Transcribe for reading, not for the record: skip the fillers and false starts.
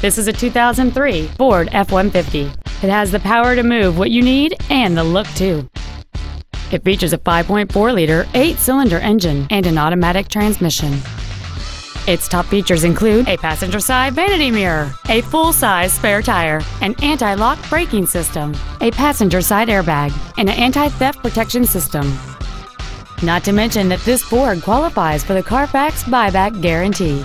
This is a 2003 Ford F-150. It has the power to move what you need and the look too. It features a 5.4-liter, 8-cylinder engine and an automatic transmission. Its top features include a passenger side vanity mirror, a full-size spare tire, an anti-lock braking system, a passenger side airbag, and an anti-theft protection system. Not to mention that this Ford qualifies for the Carfax buyback guarantee.